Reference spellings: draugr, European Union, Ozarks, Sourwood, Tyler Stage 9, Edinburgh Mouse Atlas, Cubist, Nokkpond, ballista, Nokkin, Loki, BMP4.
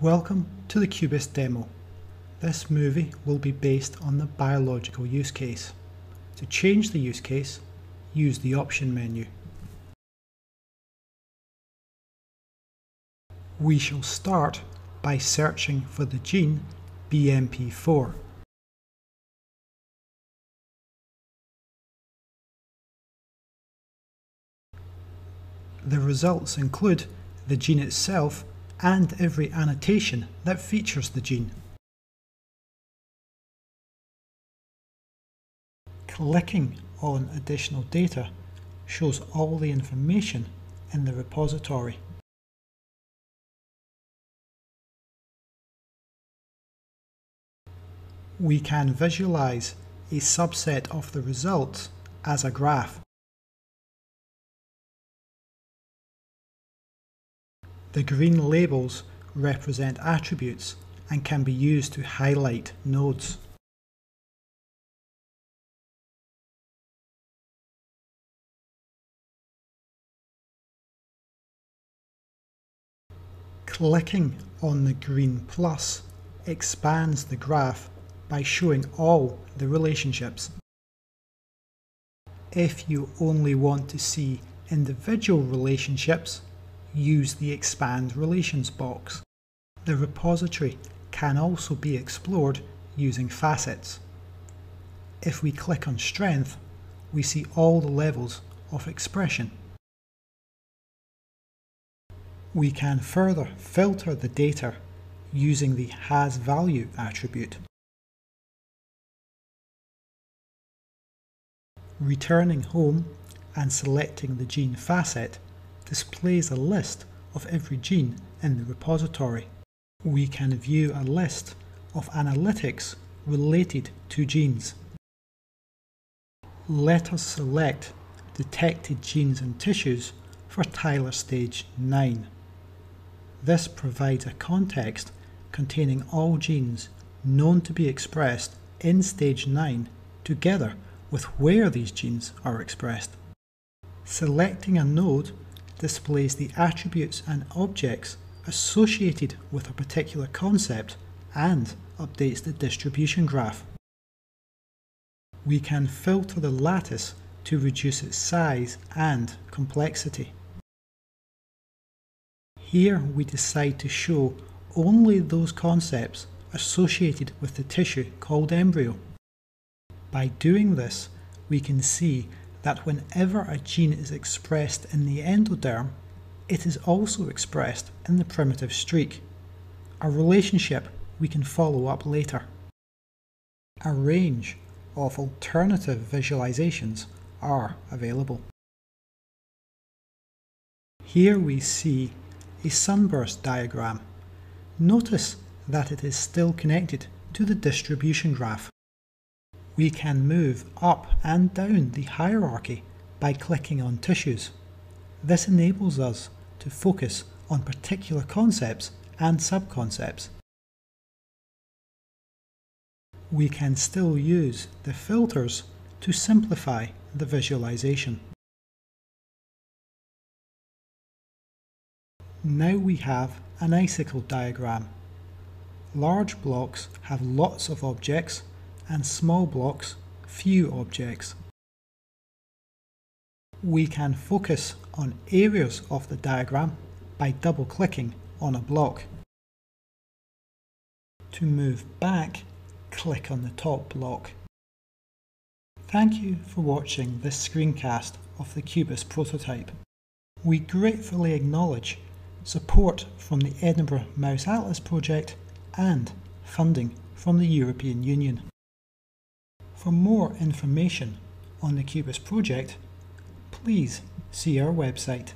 Welcome to the Cubist demo. This movie will be based on the biological use case. To change the use case, use the option menu. We shall start by searching for the gene BMP4. The results include the gene itself and every annotation that features the gene. Clicking on additional data shows all the information in the repository. We can visualize a subset of the results as a graph. The green labels represent attributes and can be used to highlight nodes. Clicking on the green plus expands the graph by showing all the relationships. If you only want to see individual relationships, use the Expand Relations box. The repository can also be explored using facets. If we click on Strength, we see all the levels of expression. We can further filter the data using the HasValue attribute. Returning home and selecting the gene facet displays a list of every gene in the repository. We can view a list of analytics related to genes. Let us select detected genes and tissues for Tyler Stage 9. This provides a context containing all genes known to be expressed in Stage 9 together with where these genes are expressed. Selecting a node displays the attributes and objects associated with a particular concept and updates the distribution graph. We can filter the lattice to reduce its size and complexity. Here we decide to show only those concepts associated with the tissue called embryo. By doing this, we can see that whenever a gene is expressed in the endoderm, it is also expressed in the primitive streak, a relationship we can follow up later. A range of alternative visualizations are available. Here we see a sunburst diagram. Notice that it is still connected to the distribution graph. We can move up and down the hierarchy by clicking on tissues. This enables us to focus on particular concepts and subconcepts. We can still use the filters to simplify the visualization. Now we have an icicle diagram. Large blocks have lots of objects and small blocks, few objects. We can focus on areas of the diagram by double-clicking on a block. To move back, click on the top block. Thank you for watching this screencast of the Cubist prototype. We gratefully acknowledge support from the Edinburgh Mouse Atlas project and funding from the European Union. For more information on the Cubist project, please see our website.